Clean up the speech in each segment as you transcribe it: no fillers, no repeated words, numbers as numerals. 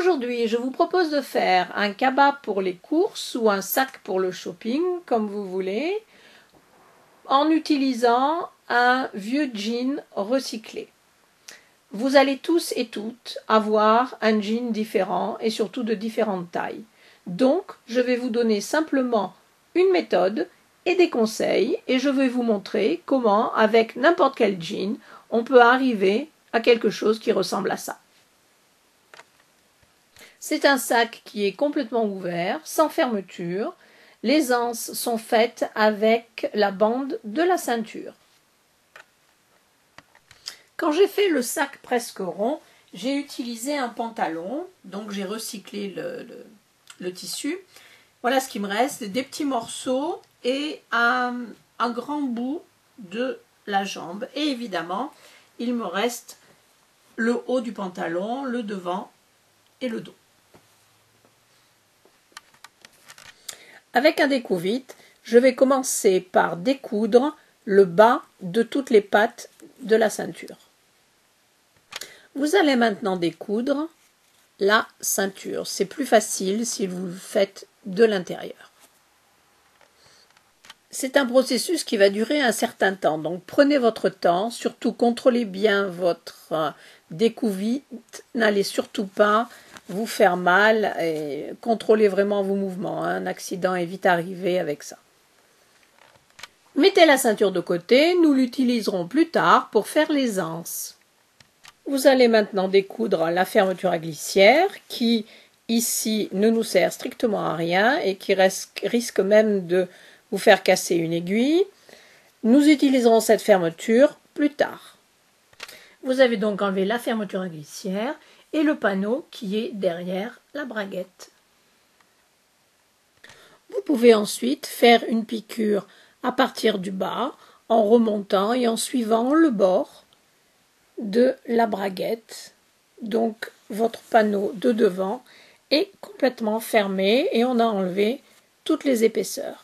Aujourd'hui, je vous propose de faire un cabas pour les courses ou un sac pour le shopping, comme vous voulez, en utilisant un vieux jean recyclé. Vous allez tous et toutes avoir un jean différent et surtout de différentes tailles. Donc, je vais vous donner simplement une méthode et des conseils et je vais vous montrer comment, avec n'importe quel jean, on peut arriver à quelque chose qui ressemble à ça. C'est un sac qui est complètement ouvert, sans fermeture. Les anses sont faites avec la bande de la ceinture. Quand j'ai fait le sac presque rond, j'ai utilisé un pantalon, donc j'ai recyclé le tissu. Voilà ce qui me reste, des petits morceaux et un grand bout de la jambe. Et évidemment, il me reste le haut du pantalon, le devant et le dos. Avec un découvite, je vais commencer par découdre le bas de toutes les pattes de la ceinture. Vous allez maintenant découdre la ceinture. C'est plus facile si vous le faites de l'intérieur. C'est un processus qui va durer un certain temps, donc prenez votre temps, surtout contrôlez bien votre découvite, n'allez surtout pas vous faire mal et contrôlez vraiment vos mouvements. Un accident est vite arrivé avec ça. Mettez la ceinture de côté, nous l'utiliserons plus tard pour faire les anses. Vous allez maintenant découdre la fermeture à glissière qui, ici, ne nous sert strictement à rien et qui risque même de vous faire casser une aiguille. Nous utiliserons cette fermeture plus tard. Vous avez donc enlevé la fermeture à glissière et le panneau qui est derrière la braguette. Vous pouvez ensuite faire une piqûre à partir du bas, en remontant et en suivant le bord de la braguette. Donc votre panneau de devant est complètement fermé et on a enlevé toutes les épaisseurs.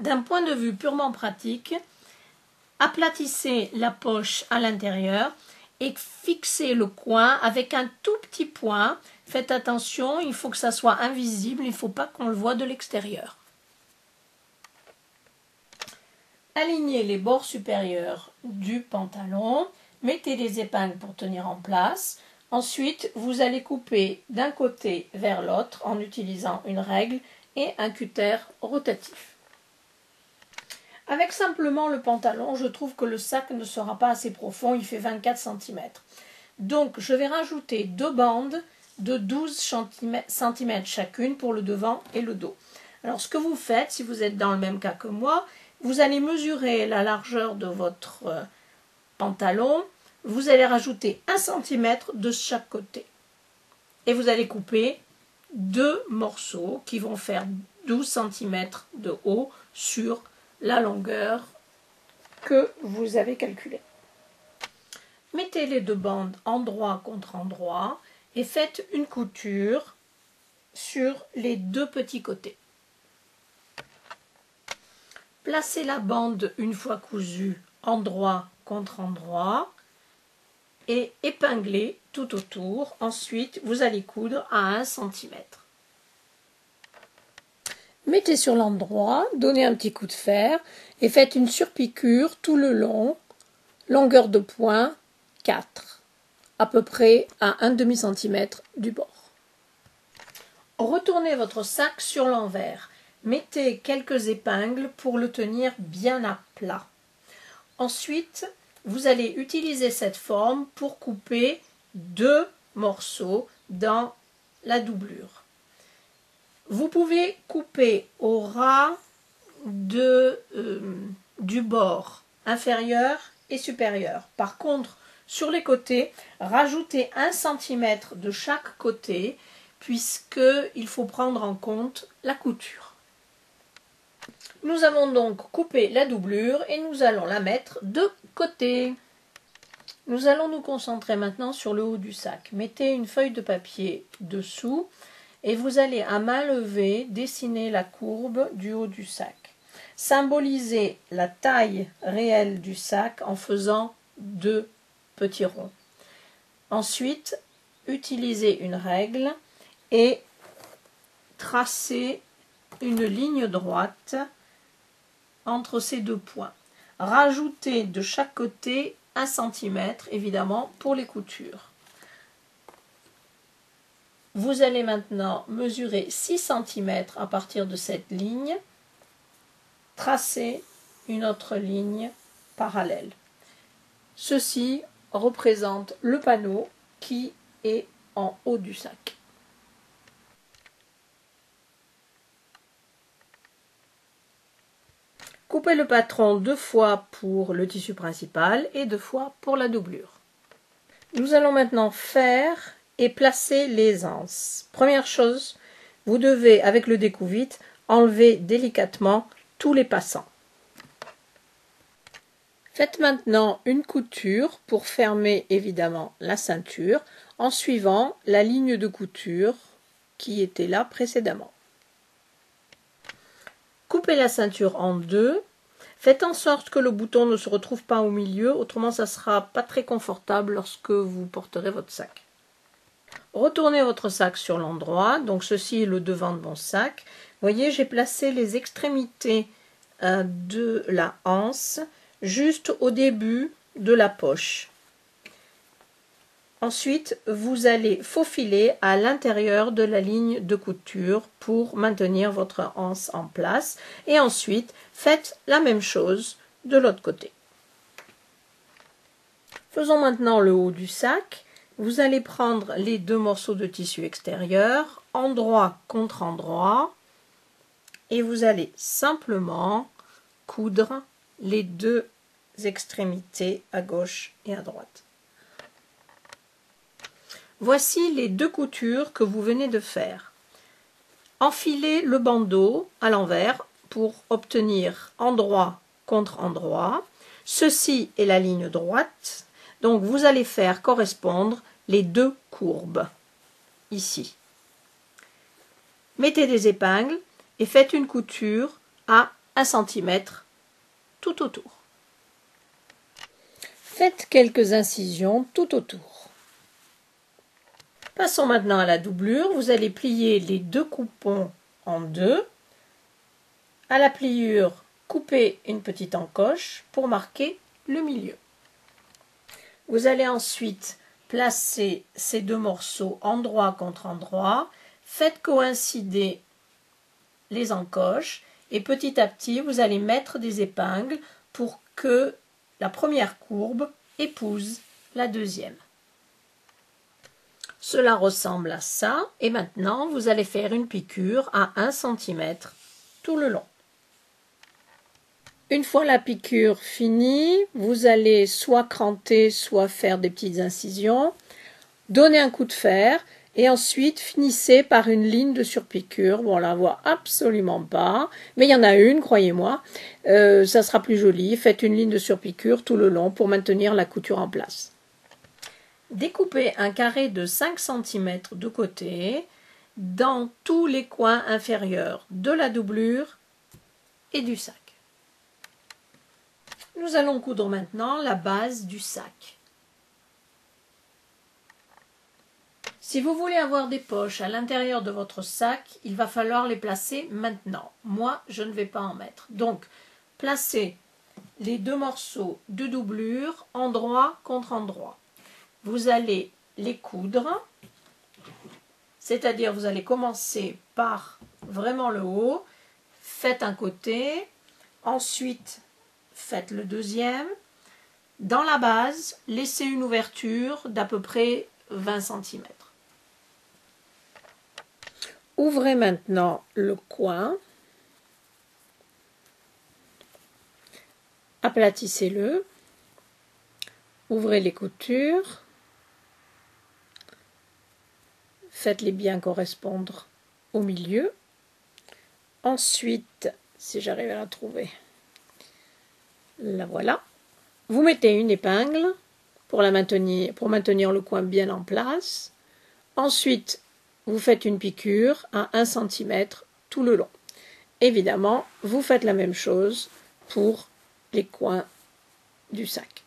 D'un point de vue purement pratique, aplatissez la poche à l'intérieur et fixez le coin avec un tout petit point. Faites attention, il faut que ça soit invisible, il ne faut pas qu'on le voie de l'extérieur. Alignez les bords supérieurs du pantalon, mettez les épingles pour tenir en place. Ensuite, vous allez couper d'un côté vers l'autre en utilisant une règle et un cutter rotatif. Avec simplement le pantalon, je trouve que le sac ne sera pas assez profond, il fait 24 cm. Donc, je vais rajouter deux bandes de 12 cm chacune pour le devant et le dos. Alors, ce que vous faites, si vous êtes dans le même cas que moi, vous allez mesurer la largeur de votre pantalon, vous allez rajouter 1 cm de chaque côté. Et vous allez couper deux morceaux qui vont faire 12 cm de haut sur la longueur que vous avez calculée. Mettez les deux bandes endroit contre endroit et faites une couture sur les deux petits côtés. Placez la bande une fois cousue endroit contre endroit et épinglez tout autour. Ensuite, vous allez coudre à 1 cm. Mettez sur l'endroit, donnez un petit coup de fer et faites une surpiqûre tout le long, longueur de point 4, à peu près à 1,5 cm du bord. Retournez votre sac sur l'envers. Mettez quelques épingles pour le tenir bien à plat. Ensuite, vous allez utiliser cette forme pour couper deux morceaux dans la doublure. Vous pouvez couper au ras du bord inférieur et supérieur. Par contre, sur les côtés, rajoutez 1 cm de chaque côté puisqu'il faut prendre en compte la couture. Nous avons donc coupé la doublure et nous allons la mettre de côté. Nous allons nous concentrer maintenant sur le haut du sac. Mettez une feuille de papier dessous et vous allez à main levée dessiner la courbe du haut du sac. Symbolisez la taille réelle du sac en faisant deux petits ronds. Ensuite, utiliser une règle et tracer une ligne droite entre ces deux points. Rajoutez de chaque côté 1 cm, évidemment, pour les coutures. Vous allez maintenant mesurer 6 cm à partir de cette ligne. Tracer une autre ligne parallèle. Ceci représente le panneau qui est en haut du sac. Coupez le patron 2 fois pour le tissu principal et 2 fois pour la doublure. Nous allons maintenant faire et placer les anses. Première chose, vous devez, avec le découvite, enlever délicatement tous les passants. Faites maintenant une couture pour fermer évidemment la ceinture en suivant la ligne de couture qui était là précédemment. Coupez la ceinture en 2. Faites en sorte que le bouton ne se retrouve pas au milieu, autrement ça ne sera pas très confortable lorsque vous porterez votre sac. Retournez votre sac sur l'endroit, donc ceci est le devant de mon sac. Vous voyez, j'ai placé les extrémités de la anse juste au début de la poche. Ensuite, vous allez faufiler à l'intérieur de la ligne de couture pour maintenir votre anse en place. Et ensuite, faites la même chose de l'autre côté. Faisons maintenant le haut du sac. Vous allez prendre les 2 morceaux de tissu extérieur, endroit contre endroit, et vous allez simplement coudre les 2 extrémités à gauche et à droite. Voici les 2 coutures que vous venez de faire. Enfilez le bandeau à l'envers pour obtenir endroit contre endroit. Ceci est la ligne droite, donc vous allez faire correspondre les 2 courbes ici. Mettez des épingles et faites une couture à 1 cm tout autour. Faites quelques incisions tout autour. Passons maintenant à la doublure. Vous allez plier les 2 coupons en 2. À la pliure, coupez une petite encoche pour marquer le milieu. Vous allez ensuite placer ces 2 morceaux endroit contre endroit. Faites coïncider les encoches et petit à petit, vous allez mettre des épingles pour que la première courbe épouse la deuxième. Cela ressemble à ça. Et maintenant, vous allez faire une piqûre à 1 cm tout le long. Une fois la piqûre finie, vous allez soit cranter, soit faire des petites incisions, donner un coup de fer et ensuite finissez par une ligne de surpiqûre. Bon, on la voit absolument pas, mais il y en a une, croyez-moi, ça sera plus joli. Faites une ligne de surpiqûre tout le long pour maintenir la couture en place. Découpez un carré de 5 cm de côté dans tous les coins inférieurs de la doublure et du sac. Nous allons coudre maintenant la base du sac. Si vous voulez avoir des poches à l'intérieur de votre sac, il va falloir les placer maintenant. Moi, je ne vais pas en mettre. Donc, placez les 2 morceaux de doublure endroit contre endroit. Vous allez les coudre, c'est-à-dire vous allez commencer par vraiment le haut, faites un côté, ensuite faites le deuxième. Dans la base, laissez une ouverture d'à peu près 20 cm. Ouvrez maintenant le coin. Aplatissez-le. Ouvrez les coutures. Faites-les bien correspondre au milieu. Ensuite, si j'arrive à la trouver... La voilà. Vous mettez une épingle pour maintenir le coin bien en place. Ensuite, vous faites une piqûre à 1 cm tout le long. Évidemment, vous faites la même chose pour les coins du sac.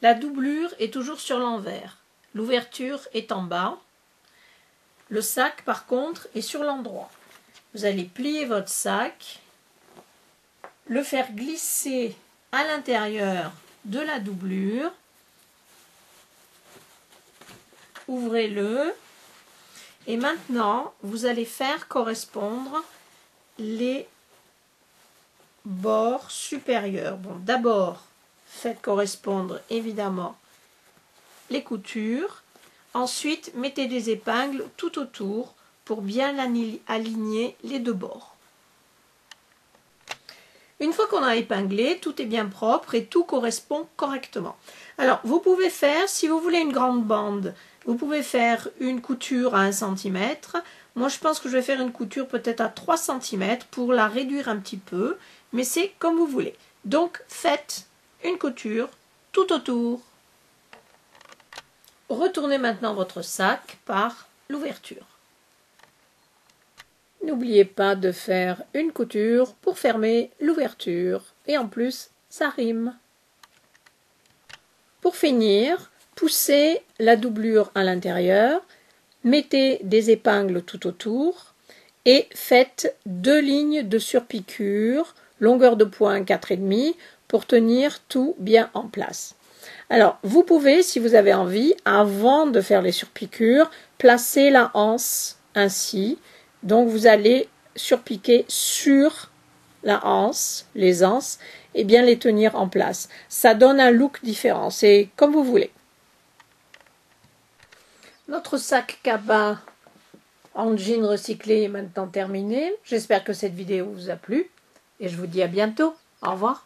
La doublure est toujours sur l'envers. L'ouverture est en bas. Le sac, par contre, est sur l'endroit. Vous allez plier votre sac, le faire glisser à l'intérieur de la doublure. Ouvrez-le. Et maintenant, vous allez faire correspondre les bords supérieurs. Bon, d'abord, faites correspondre évidemment les coutures. Ensuite, mettez des épingles tout autour pour bien aligner les deux bords. Une fois qu'on a épinglé, tout est bien propre et tout correspond correctement. Alors, vous pouvez faire, si vous voulez une grande bande, vous pouvez faire une couture à 1 cm. Moi, je pense que je vais faire une couture peut-être à 3 cm pour la réduire un petit peu. Mais c'est comme vous voulez. Donc, faites une couture tout autour. Retournez maintenant votre sac par l'ouverture. N'oubliez pas de faire une couture pour fermer l'ouverture. Et en plus, ça rime. Pour finir, poussez la doublure à l'intérieur, mettez des épingles tout autour et faites 2 lignes de surpiqûre, longueur de point 4,5 pour tenir tout bien en place. Alors, vous pouvez, si vous avez envie, avant de faire les surpiqûres, placer la anse ainsi. Donc, vous allez surpiquer sur la anse, les anses, et bien les tenir en place. Ça donne un look différent, c'est comme vous voulez. Notre sac cabas en jean recyclé est maintenant terminé. J'espère que cette vidéo vous a plu et je vous dis à bientôt. Au revoir.